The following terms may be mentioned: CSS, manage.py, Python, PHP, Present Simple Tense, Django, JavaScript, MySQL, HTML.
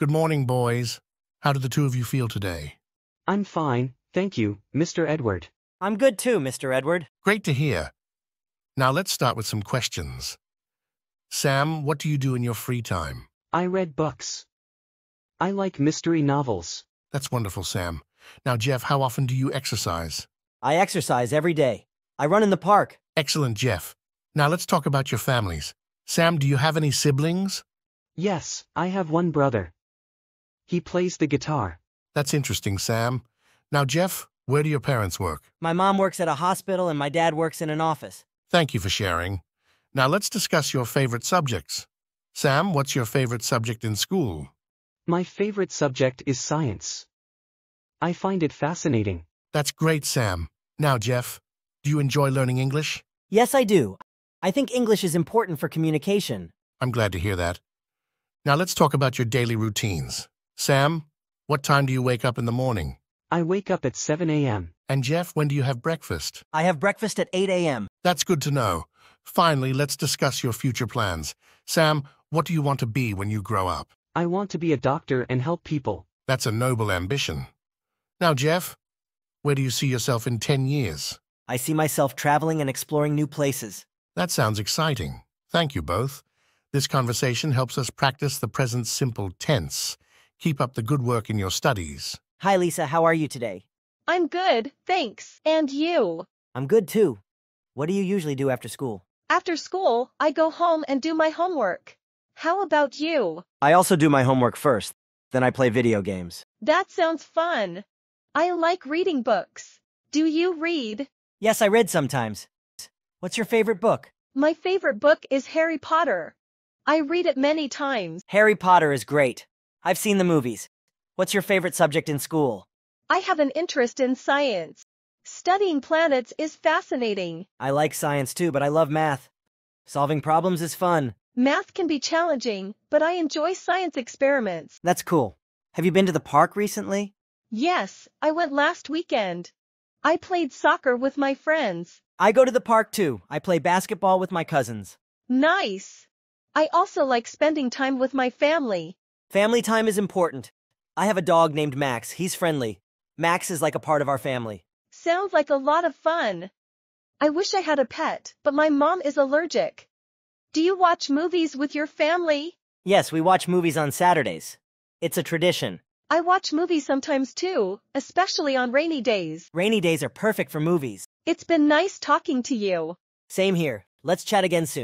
Good morning, boys. How do the two of you feel today? I'm fine, thank you, Mr. Edward. I'm good too, Mr. Edward. Great to hear. Now let's start with some questions. Sam, what do you do in your free time? I read books. I like mystery novels. That's wonderful, Sam. Now, Jeff, how often do you exercise? I exercise every day. I run in the park. Excellent, Jeff. Now let's talk about your families. Sam, do you have any siblings? Yes, I have one brother. He plays the guitar. That's interesting, Sam. Now, Jeff, where do your parents work? My mom works at a hospital and my dad works in an office. Thank you for sharing. Now let's discuss your favorite subjects. Sam, what's your favorite subject in school? My favorite subject is science. I find it fascinating. That's great, Sam. Now, Jeff, do you enjoy learning English? Yes, I do. I think English is important for communication. I'm glad to hear that. Now let's talk about your daily routines. Sam, what time do you wake up in the morning? I wake up at 7 a.m. And Jeff, when do you have breakfast? I have breakfast at 8 a.m. That's good to know. Finally, let's discuss your future plans. Sam, what do you want to be when you grow up? I want to be a doctor and help people. That's a noble ambition. Now, Jeff, where do you see yourself in 10 years? I see myself traveling and exploring new places. That sounds exciting. Thank you both. This conversation helps us practice the present simple tense. Keep up the good work in your studies. Hi, Lisa. How are you today? I'm good, thanks. And you? I'm good, too. What do you usually do after school? After school, I go home and do my homework. How about you? I also do my homework first. Then I play video games. That sounds fun. I like reading books. Do you read? Yes, I read sometimes. What's your favorite book? My favorite book is Harry Potter. I read it many times. Harry Potter is great. I've seen the movies. What's your favorite subject in school? I have an interest in science. Studying planets is fascinating. I like science too, but I love math. Solving problems is fun. Math can be challenging, but I enjoy science experiments. That's cool. Have you been to the park recently? Yes, I went last weekend. I played soccer with my friends. I go to the park too. I play basketball with my cousins. Nice. I also like spending time with my family. Family time is important. I have a dog named Max. He's friendly. Max is like a part of our family. Sounds like a lot of fun. I wish I had a pet, but my mom is allergic. Do you watch movies with your family? Yes, we watch movies on Saturdays. It's a tradition. I watch movies sometimes too, especially on rainy days. Rainy days are perfect for movies. It's been nice talking to you. Same here. Let's chat again soon.